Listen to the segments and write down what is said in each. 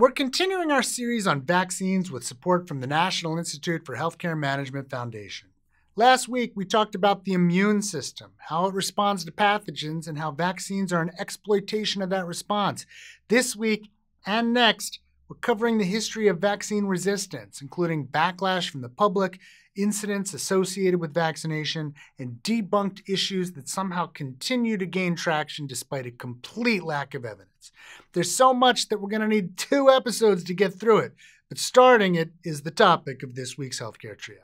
We're continuing our series on vaccines with support from the National Institute for Health Care Management Foundation. Last week, we talked about the immune system, how it responds to pathogens, and how vaccines are an exploitation of that response. This week and next, we're covering the history of vaccine resistance, including backlash from the public, incidents associated with vaccination, and debunked issues that somehow continue to gain traction despite a complete lack of evidence. There's so much that we're going to need two episodes to get through it, but starting it is the topic of this week's Healthcare Triage.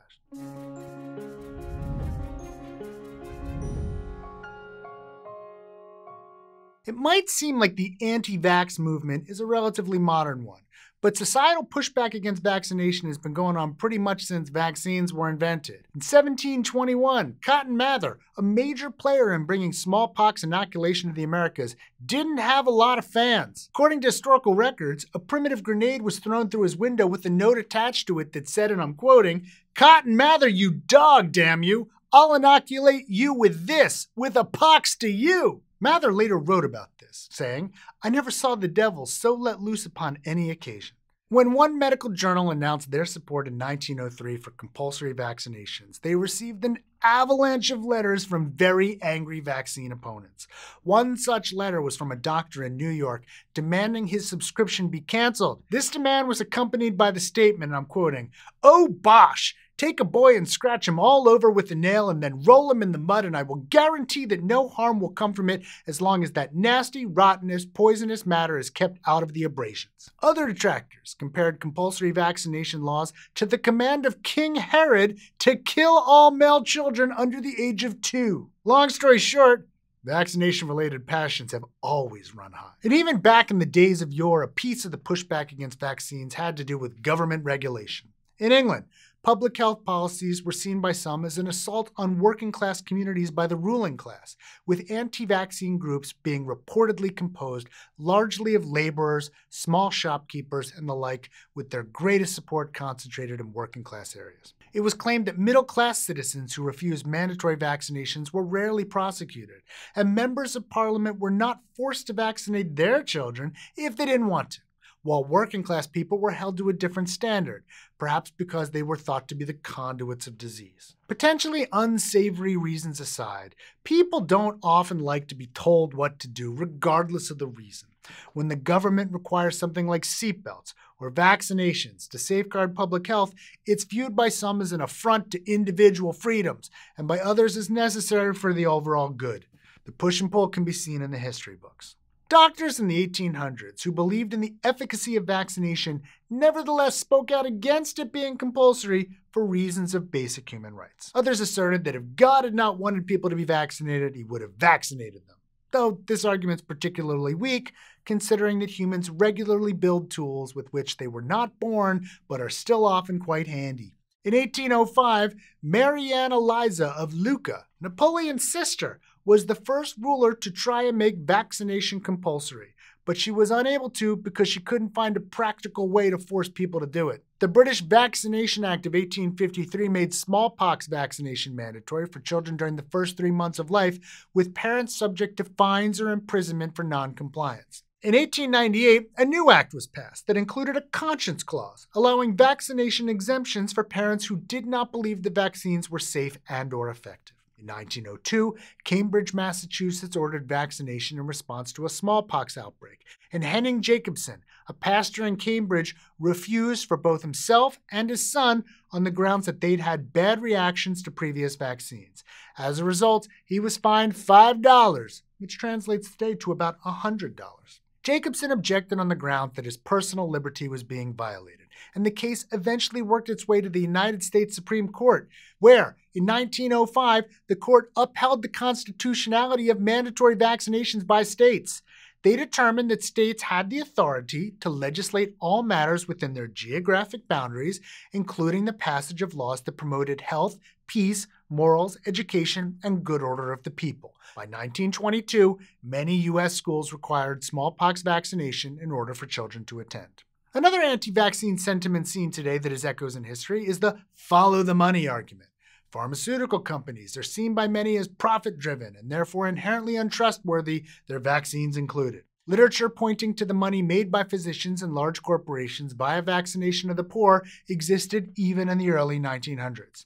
It might seem like the anti-vax movement is a relatively modern one, but societal pushback against vaccination has been going on pretty much since vaccines were invented. In 1721, Cotton Mather, a major player in bringing smallpox inoculation to the Americas, didn't have a lot of fans. According to historical records, a primitive grenade was thrown through his window with a note attached to it that said, and I'm quoting, "Cotton Mather, you dog, damn you. I'll inoculate you with this, with a pox to you." Mather later wrote about this, saying, "I never saw the devil so let loose upon any occasion." When one medical journal announced their support in 1903 for compulsory vaccinations, they received an avalanche of letters from very angry vaccine opponents. One such letter was from a doctor in New York demanding his subscription be canceled. This demand was accompanied by the statement, and I'm quoting, "Oh, bosh! Take a boy and scratch him all over with a nail and then roll him in the mud, and I will guarantee that no harm will come from it as long as that nasty, rottenous, poisonous matter is kept out of the abrasions." Other detractors compared compulsory vaccination laws to the command of King Herod to kill all male children under the age of 2. Long story short, vaccination-related passions have always run high. And even back in the days of yore, a piece of the pushback against vaccines had to do with government regulation. In England, public health policies were seen by some as an assault on working-class communities by the ruling class, with anti-vaccine groups being reportedly composed largely of laborers, small shopkeepers, and the like, with their greatest support concentrated in working-class areas. It was claimed that middle-class citizens who refused mandatory vaccinations were rarely prosecuted, and members of parliament were not forced to vaccinate their children if they didn't want to, while working-class people were held to a different standard, perhaps because they were thought to be the conduits of disease. Potentially unsavory reasons aside, people don't often like to be told what to do, regardless of the reason. When the government requires something like seatbelts or vaccinations to safeguard public health, it's viewed by some as an affront to individual freedoms, and by others as necessary for the overall good. The push and pull can be seen in the history books. Doctors in the 1800s who believed in the efficacy of vaccination nevertheless spoke out against it being compulsory for reasons of basic human rights. Others asserted that if God had not wanted people to be vaccinated, he would have vaccinated them. Though this argument's particularly weak, considering that humans regularly build tools with which they were not born but are still often quite handy. In 1805, Maria Anna of Lucca, Napoleon's sister, was the first ruler to try and make vaccination compulsory, but she was unable to because she couldn't find a practical way to force people to do it. The British Vaccination Act of 1853 made smallpox vaccination mandatory for children during the first 3 months of life, with parents subject to fines or imprisonment for noncompliance. In 1898, a new act was passed that included a conscience clause, allowing vaccination exemptions for parents who did not believe the vaccines were safe and or effective. In 1902, Cambridge, Massachusetts ordered vaccination in response to a smallpox outbreak, and Henning Jacobson, a pastor in Cambridge, refused for both himself and his son on the grounds that they'd had bad reactions to previous vaccines. As a result, he was fined $5, which translates today to about $100. Jacobson objected on the ground that his personal liberty was being violated, and the case eventually worked its way to the United States Supreme Court, where, in 1905, the court upheld the constitutionality of mandatory vaccinations by states. They determined that states had the authority to legislate all matters within their geographic boundaries, including the passage of laws that promoted health, peace, morals, education, and good order of the people. By 1922, many U.S. schools required smallpox vaccination in order for children to attend. Another anti-vaccine sentiment seen today that has echoes in history is the follow the money argument. Pharmaceutical companies are seen by many as profit-driven and therefore inherently untrustworthy, their vaccines included. Literature pointing to the money made by physicians and large corporations by a vaccination of the poor existed even in the early 1900s.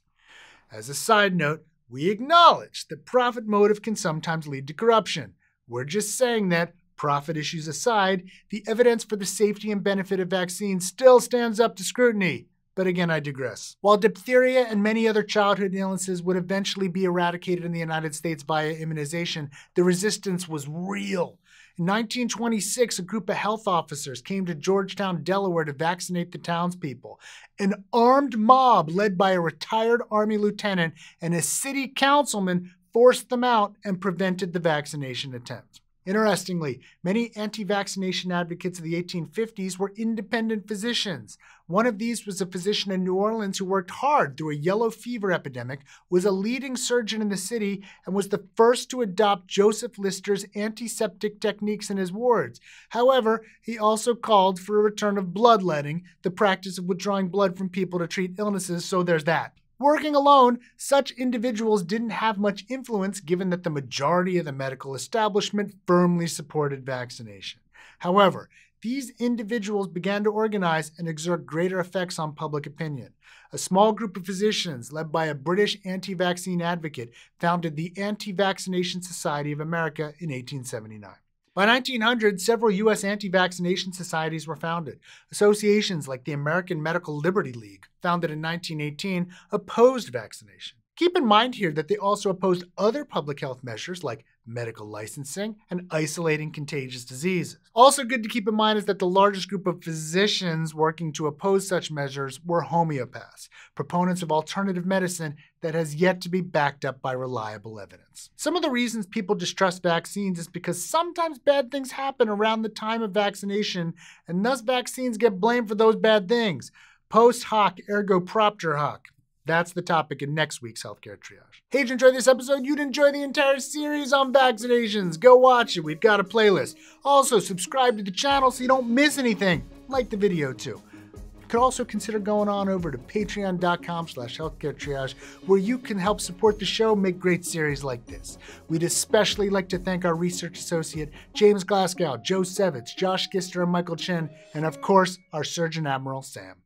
As a side note, we acknowledge that profit motive can sometimes lead to corruption. We're just saying that, profit issues aside, the evidence for the safety and benefit of vaccines still stands up to scrutiny. But again, I digress. While diphtheria and many other childhood illnesses would eventually be eradicated in the United States via immunization, the resistance was real. In 1926, a group of health officers came to Georgetown, Delaware to vaccinate the townspeople. An armed mob led by a retired Army lieutenant and a city councilman forced them out and prevented the vaccination attempt. Interestingly, many anti-vaccination advocates of the 1850s were independent physicians. One of these was a physician in New Orleans who worked hard through a yellow fever epidemic, was a leading surgeon in the city, and was the first to adopt Joseph Lister's antiseptic techniques in his wards. However, he also called for a return of bloodletting, the practice of withdrawing blood from people to treat illnesses, so there's that. Working alone, such individuals didn't have much influence given that the majority of the medical establishment firmly supported vaccination. However, these individuals began to organize and exert greater effects on public opinion. A small group of physicians, led by a British anti-vaccine advocate, founded the Anti-Vaccination Society of America in 1879. By 1900, several U.S. anti-vaccination societies were founded. Associations like the American Medical Liberty League, founded in 1918, opposed vaccination. Keep in mind here that they also opposed other public health measures like medical licensing and isolating contagious diseases. Also good to keep in mind is that the largest group of physicians working to oppose such measures were homeopaths, proponents of alternative medicine that has yet to be backed up by reliable evidence. Some of the reasons people distrust vaccines is because sometimes bad things happen around the time of vaccination, and thus vaccines get blamed for those bad things. Post hoc ergo propter hoc. That's the topic in next week's Healthcare Triage. Hey, if you enjoyed this episode, you'd enjoy the entire series on vaccinations. Go watch it. We've got a playlist. Also, subscribe to the channel so you don't miss anything. Like the video, too. You could also consider going on over to patreon.com/healthcaretriage, where you can help support the show and make great series like this. We'd especially like to thank our research associate, James Glasgow, Joe Sevitz, Josh Gister, and Michael Chen, and of course, our Surgeon Admiral, Sam.